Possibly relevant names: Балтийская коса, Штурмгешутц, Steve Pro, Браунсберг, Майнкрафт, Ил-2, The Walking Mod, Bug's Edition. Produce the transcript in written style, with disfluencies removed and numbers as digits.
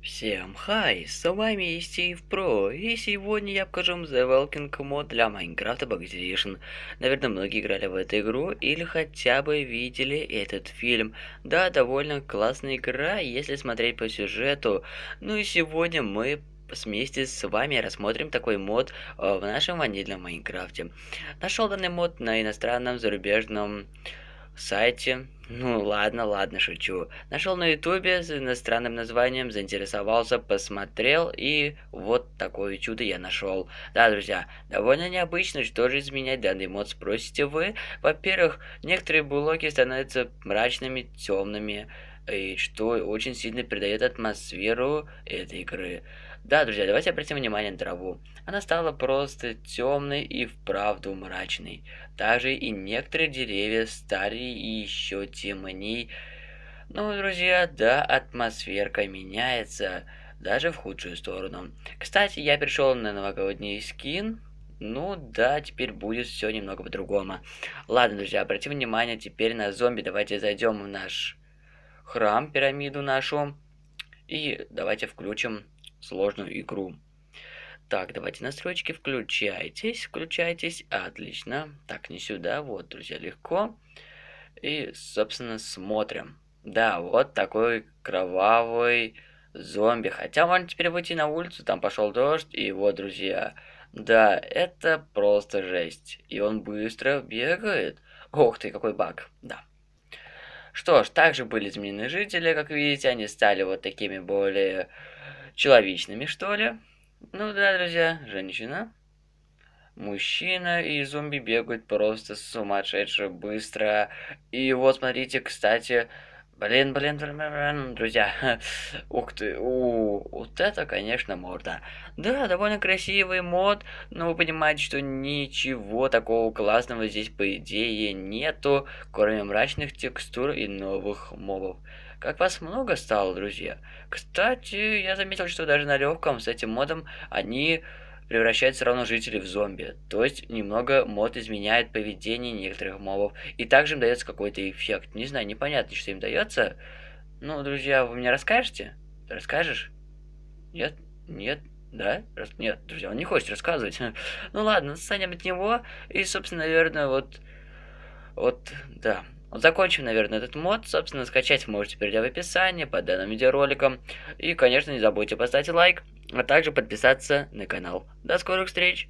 Всем хай, с вами Steve Pro, и сегодня я покажу вам The Walking Mod для Майнкрафта Bug's Edition. Наверное, многие играли в эту игру или хотя бы видели этот фильм. Да, довольно классная игра, если смотреть по сюжету. Ну и сегодня мы вместе с вами рассмотрим такой мод в нашем ванильном Майнкрафте. Нашел данный мод на иностранном зарубежном сайте. Ну ладно, шучу. Нашел на ютубе с иностранным названием, заинтересовался, посмотрел, и вот такое чудо я нашел. Да, друзья, довольно необычно, что же изменять данный мод, спросите вы. Во-первых, некоторые блоки становятся мрачными, темными, и что очень сильно придает атмосферу этой игры. Да, друзья, давайте обратим внимание на траву. Она стала просто темной и вправду мрачной. Также и некоторые деревья стали еще темней. Ну, друзья, да, атмосферка меняется, даже в худшую сторону. Кстати, я перешел на новогодний скин. Ну да, теперь будет все немного по-другому. Ладно, друзья, обратим внимание теперь на зомби. Давайте зайдем в наш храм, пирамиду нашу, и давайте включим сложную игру. Так, давайте настройки, включайтесь, отлично. Так, не сюда, вот, друзья, легко. И, собственно, смотрим. Да, вот такой кровавый зомби. Хотя можно теперь выйти на улицу, там пошел дождь, и вот, друзья. Да, это просто жесть. И он быстро бегает. Ох ты, какой баг, да. Что ж, также были изменены жители, как видите, они стали вот такими более человечными, что ли. Ну да, друзья, женщина, мужчина и зомби бегают просто сумасшедше быстро. И вот, смотрите, кстати, блин, друзья, ух ты, вот это, конечно, морда. Да, довольно красивый мод, но вы понимаете, что ничего такого классного здесь, по идее, нету, кроме мрачных текстур и новых мобов. Как вас много стало, друзья. Кстати, я заметил, что даже на легком с этим модом они превращают все равно жителей в зомби. То есть, немного мод изменяет поведение некоторых мобов. И также им дается какой-то эффект. Не знаю, непонятно, что им дается. Ну, друзья, вы мне расскажете? Расскажешь? Нет? Нет? Да? Нет, друзья, он не хочет рассказывать. Ну ладно, отстанем от него. И, собственно, наверное, да. Вот закончим, наверное, этот мод. Собственно, скачать вы можете перейти в описании под данным видеороликом. И, конечно, не забудьте поставить лайк, а также подписаться на канал. До скорых встреч!